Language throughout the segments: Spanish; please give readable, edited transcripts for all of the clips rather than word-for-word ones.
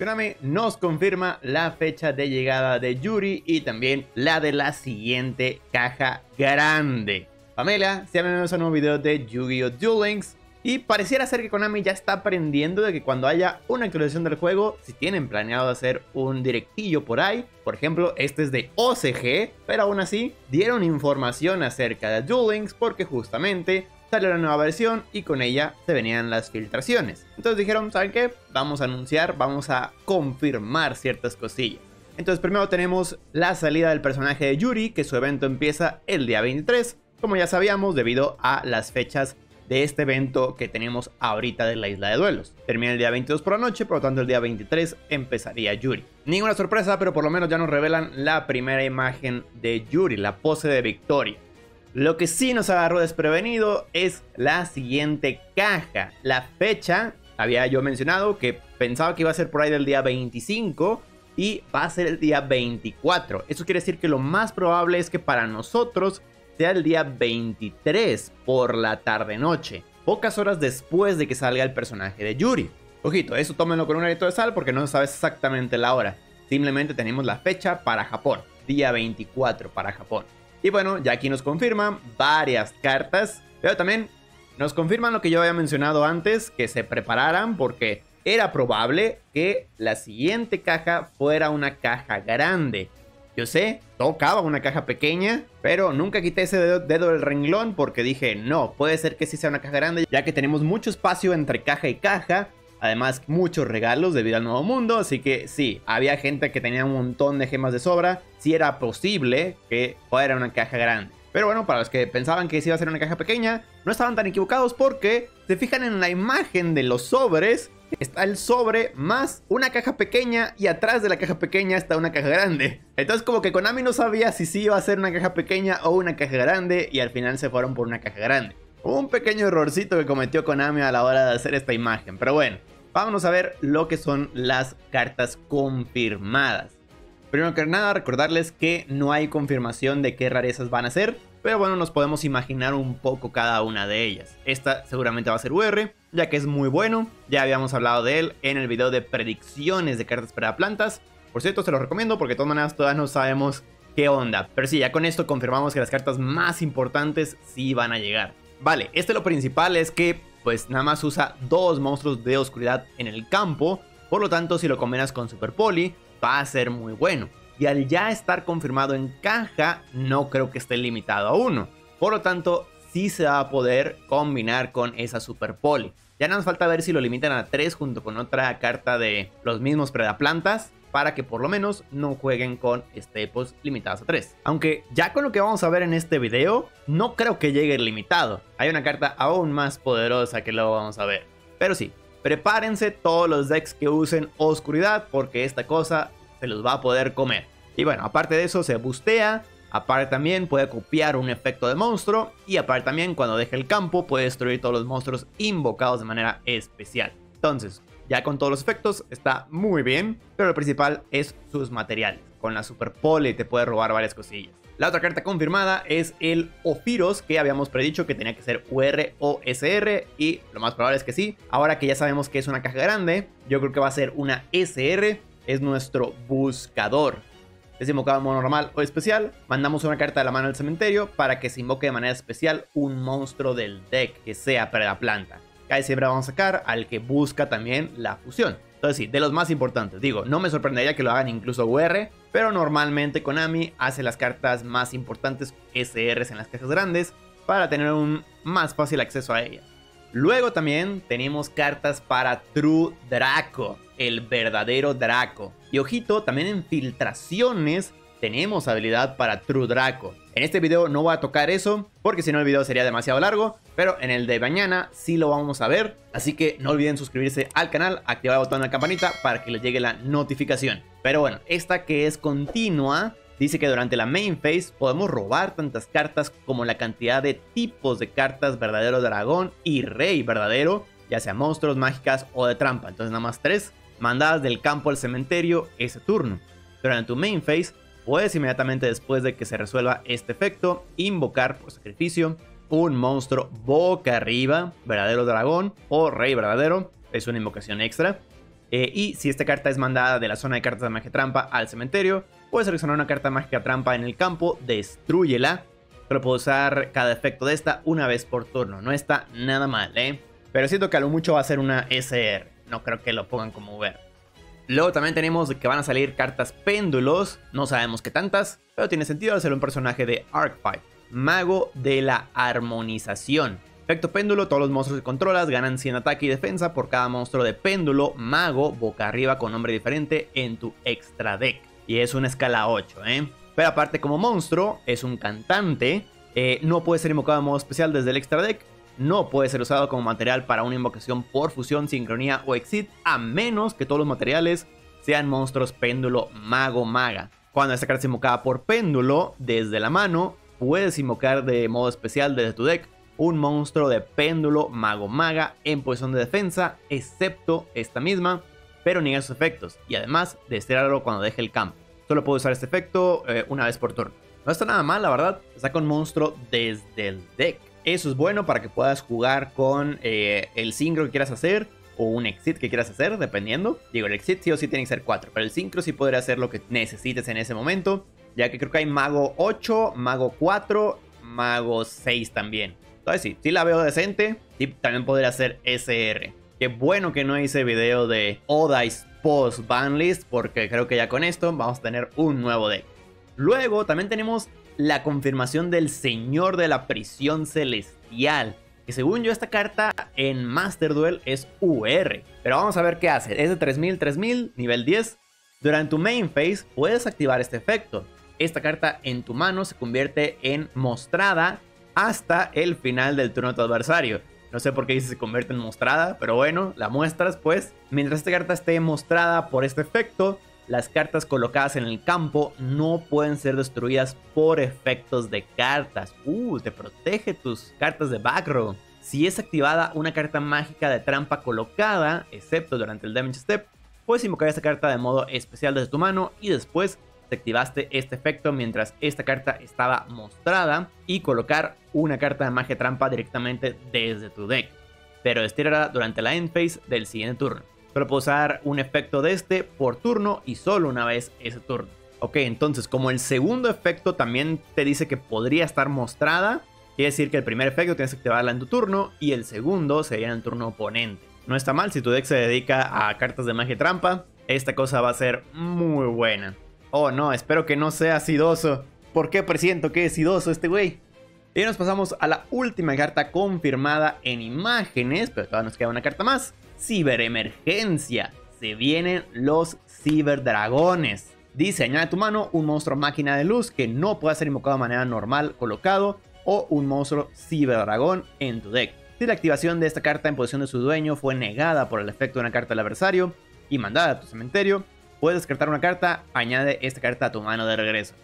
Konami nos confirma la fecha de llegada de Yuri y también la de la siguiente caja grande. Familia, sean bienvenidos a un nuevo video de Yu-Gi-Oh! Duel Links. Y pareciera ser que Konami ya está aprendiendo de que cuando haya una actualización del juego, si tienen planeado hacer un directillo por ahí, por ejemplo, este es de OCG, pero aún así dieron información acerca de Duel Links porque justamente salió la nueva versión y con ella se venían las filtraciones. Entonces dijeron, ¿saben qué? Vamos a anunciar, vamos a confirmar ciertas cosillas. Entonces primero tenemos la salida del personaje de Yuri, que su evento empieza el día 23. Como ya sabíamos, debido a las fechas de este evento que tenemos ahorita de la Isla de Duelos. Termina el día 22 por la noche, por lo tanto el día 23 empezaría Yuri. Ninguna sorpresa, pero por lo menos ya nos revelan la primera imagen de Yuri, la pose de victoria. Lo que sí nos agarró desprevenido es la siguiente caja. La fecha, había yo mencionado que pensaba que iba a ser por ahí del día 25... y va a ser el día 24. Eso quiere decir que lo más probable es que para nosotros sea el día 23 por la tarde-noche, pocas horas después de que salga el personaje de Yuri. Ojito, eso tómenlo con un granito de sal porque no sabes exactamente la hora. Simplemente tenemos la fecha para Japón, día 24 para Japón. Y bueno, ya aquí nos confirman varias cartas, pero también nos confirman lo que yo había mencionado antes, que se prepararan porque era probable que la siguiente caja fuera una caja grande. Yo sé, tocaba una caja pequeña, pero nunca quité ese dedo del renglón porque dije, no, puede ser que sí sea una caja grande, ya que tenemos mucho espacio entre caja y caja, además muchos regalos debido al nuevo mundo, así que sí, había gente que tenía un montón de gemas de sobra, sí era posible que fuera una caja grande. Pero bueno, para los que pensaban que sí iba a ser una caja pequeña, no estaban tan equivocados porque se fijan en la imagen de los sobres, está el sobre más una caja pequeña y atrás de la caja pequeña está una caja grande. Entonces como que Konami no sabía si sí iba a ser una caja pequeña o una caja grande y al final se fueron por una caja grande. Un pequeño errorcito que cometió Konami a la hora de hacer esta imagen, pero bueno, vámonos a ver lo que son las cartas confirmadas. Primero que nada, recordarles que no hay confirmación de qué rarezas van a ser, pero bueno, nos podemos imaginar un poco cada una de ellas. Esta seguramente va a ser UR, ya que es muy bueno, ya habíamos hablado de él en el video de predicciones de cartas Predaplantas. Por cierto, se los recomiendo porque de todas maneras todas no sabemos qué onda. Pero sí, ya con esto confirmamos que las cartas más importantes sí van a llegar. Vale, lo principal es que pues nada más usa dos monstruos de oscuridad en el campo, por lo tanto si lo combinas con Super Poly, va a ser muy bueno. Y al ya estar confirmado en caja, no creo que esté limitado a uno. Por lo tanto, sí se va a poder combinar con esa Super Poly. Ya nos falta ver si lo limitan a 3 junto con otra carta de los mismos Predaplantas, para que por lo menos no jueguen con staples limitados a 3. Aunque ya con lo que vamos a ver en este video, no creo que llegue limitado. Hay una carta aún más poderosa que luego vamos a ver. Pero sí, prepárense todos los decks que usen oscuridad porque esta cosa se los va a poder comer. Y bueno, aparte de eso se bustea, aparte también puede copiar un efecto de monstruo y aparte también cuando deje el campo puede destruir todos los monstruos invocados de manera especial. Entonces, ya con todos los efectos está muy bien, pero lo principal es sus materiales. Con la Super Poly te puede robar varias cosillas. La otra carta confirmada es el Ophiros, que habíamos predicho que tenía que ser UR o SR, y lo más probable es que sí. Ahora que ya sabemos que es una caja grande, yo creo que va a ser una SR, es nuestro buscador. Es invocado en modo normal o especial, mandamos una carta de la mano al cementerio para que se invoque de manera especial un monstruo del deck que sea Predaplanta. Casi siempre vamos a sacar al que busca también la fusión. Entonces sí, de los más importantes, digo, no me sorprendería que lo hagan incluso UR, pero normalmente Konami hace las cartas más importantes SRs en las cajas grandes para tener un más fácil acceso a ellas. Luego también tenemos cartas para True Draco, el verdadero Draco. Y ojito, también en filtraciones tenemos habilidad para True Draco. En este video no voy a tocar eso porque si no el video sería demasiado largo, pero en el de mañana sí lo vamos a ver. Así que no olviden suscribirse al canal, activar el botón de la campanita para que les llegue la notificación. Pero bueno, esta que es continua dice que durante la main phase podemos robar tantas cartas como la cantidad de tipos de cartas verdadero dragón y rey verdadero, ya sea monstruos, mágicas o de trampa. Entonces nada más 3 mandadas del campo al cementerio ese turno. Durante tu main phase puedes inmediatamente después de que se resuelva este efecto invocar por sacrificio un monstruo boca arriba, verdadero dragón o rey verdadero, es una invocación extra. Y si esta carta es mandada de la zona de cartas de magia trampa al cementerio, puedes seleccionar una carta mágica trampa en el campo, destrúyela. Solo puedo usar cada efecto de esta una vez por turno. No está nada mal, ¿eh? Pero siento que a lo mucho va a ser una SR. No creo que lo pongan como ver. Luego también tenemos que van a salir cartas péndulos. No sabemos qué tantas, pero tiene sentido hacer un personaje de Arkpipe. Mago de la armonización. Efecto péndulo, todos los monstruos que controlas ganan 100 ataque y defensa por cada monstruo de péndulo, mago, boca arriba con nombre diferente en tu extra deck. Y es una escala 8, ¿eh? Pero aparte como monstruo, es un cantante, no puede ser invocado en modo especial desde el extra deck, no puede ser usado como material para una invocación por fusión, sincronía o exit, a menos que todos los materiales sean monstruos péndulo, mago, maga. Cuando esta carta es invocada por péndulo, desde la mano, puedes invocar de modo especial desde tu deck un monstruo de péndulo, mago, maga en posición de defensa, excepto esta misma, pero niega sus efectos y además desterrarlo cuando deje el campo. Solo puedo usar este efecto una vez por turno. No está nada mal, la verdad. Saca un monstruo desde el deck. Eso es bueno para que puedas jugar con el sincro que quieras hacer o un exit que quieras hacer, dependiendo. Digo, el exit sí o sí tiene que ser 4, pero el sincro sí podría hacer lo que necesites en ese momento, ya que creo que hay mago 8, mago 4, mago 6 también. Entonces sí, sí la veo decente. Y también podría ser SR. Qué bueno que no hice video de Odais post banlist, porque creo que ya con esto vamos a tener un nuevo deck. Luego también tenemos la confirmación del Señor de la Prisión Celestial, que según yo esta carta en Master Duel es UR. Pero vamos a ver qué hace. Es de 3000, nivel 10. Durante tu main phase puedes activar este efecto. Esta carta en tu mano se convierte en mostrada hasta el final del turno de tu adversario. No sé por qué dice se convierte en mostrada, pero bueno, la muestras pues. Mientras esta carta esté mostrada por este efecto, las cartas colocadas en el campo no pueden ser destruidas por efectos de cartas. Te protege tus cartas de back row. Si es activada una carta mágica de trampa colocada, excepto durante el damage step, puedes invocar esta carta de modo especial desde tu mano y después te activaste este efecto mientras esta carta estaba mostrada y colocar una carta de magia trampa directamente desde tu deck, pero estirada durante la end phase del siguiente turno. Solo puedo usar un efecto de este por turno y solo una vez ese turno. Ok, entonces como el segundo efecto también te dice que podría estar mostrada, quiere decir que el primer efecto tienes que activarla en tu turno y el segundo sería en el turno oponente. No está mal si tu deck se dedica a cartas de magia trampa. Esta cosa va a ser muy buena. Oh no, espero que no sea sidoso. ¿Por qué presiento que es sidoso este güey? Y nos pasamos a la última carta confirmada en imágenes, pero todavía nos queda una carta más. Ciberemergencia. Se vienen los ciberdragones. Dice, añade a tu mano un monstruo máquina de luz que no pueda ser invocado de manera normal colocado o un monstruo ciberdragón en tu deck. Si la activación de esta carta en posesión de su dueño fue negada por el efecto de una carta del adversario y mandada a tu cementerio, puedes descartar una carta, añade esta carta a tu mano de regreso.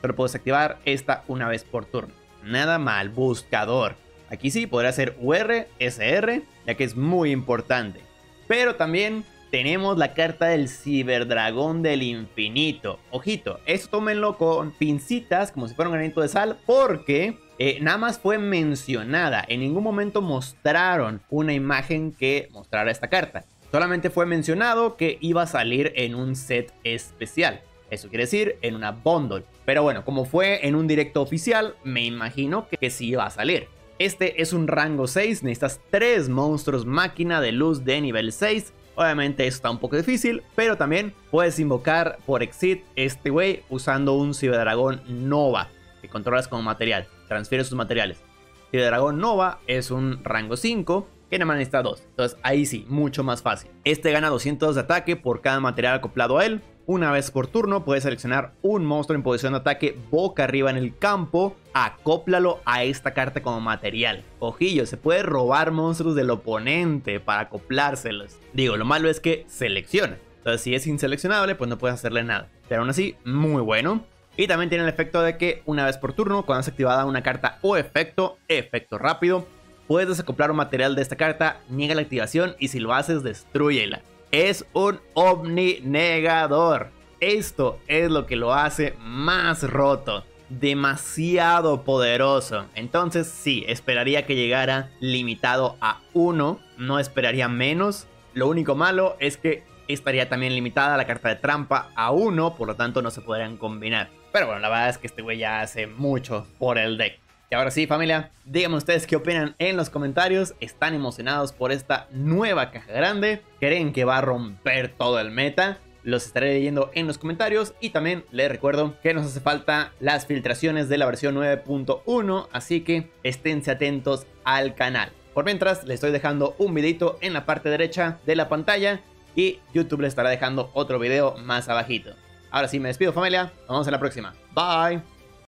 Pero puedes activar esta una vez por turno. Nada mal, buscador. Aquí sí, podrá ser UR, SR, ya que es muy importante. Pero también tenemos la carta del Ciberdragón del Infinito. Ojito, esto tómenlo con pincitas, como si fuera un granito de sal, porque nada más fue mencionada. En ningún momento mostraron una imagen que mostrara esta carta. Solamente fue mencionado que iba a salir en un set especial. Eso quiere decir en una bundle. Pero bueno, como fue en un directo oficial, me imagino que sí iba a salir. Este es un rango 6. Necesitas 3 monstruos máquina de luz de nivel 6. Obviamente eso está un poco difícil, pero también puedes invocar por exit este güey usando un Cyberdragon Nova que controlas como material. Transfiere sus materiales. Ciberdragón Nova es un rango 5. Que nada más necesita 2, entonces ahí sí, mucho más fácil. Este gana 200 de ataque por cada material acoplado a él. Una vez por turno puedes seleccionar un monstruo en posición de ataque boca arriba en el campo. Acóplalo a esta carta como material. Ojillo, se puede robar monstruos del oponente para acoplárselos. Digo, lo malo es que selecciona. Entonces si es inseleccionable pues no puedes hacerle nada. Pero aún así, muy bueno. Y también tiene el efecto de que una vez por turno, cuando has activada una carta o efecto, efecto rápido, puedes desacoplar un material de esta carta, niega la activación y si lo haces, destrúyela. Es un omninegador. Esto es lo que lo hace más roto. Demasiado poderoso. Entonces sí, esperaría que llegara limitado a 1. No esperaría menos. Lo único malo es que estaría también limitada la carta de trampa a 1, por lo tanto no se podrían combinar. Pero bueno, la verdad es que este güey ya hace mucho por el deck. Y ahora sí, familia, díganme ustedes qué opinan en los comentarios. ¿Están emocionados por esta nueva caja grande? ¿Creen que va a romper todo el meta? Los estaré leyendo en los comentarios. Y también les recuerdo que nos hace falta las filtraciones de la versión 9.1, así que esténse atentos al canal. Por mientras, les estoy dejando un videito en la parte derecha de la pantalla y YouTube les estará dejando otro video más abajito. Ahora sí, me despido, familia. Nos vemos en la próxima. Bye.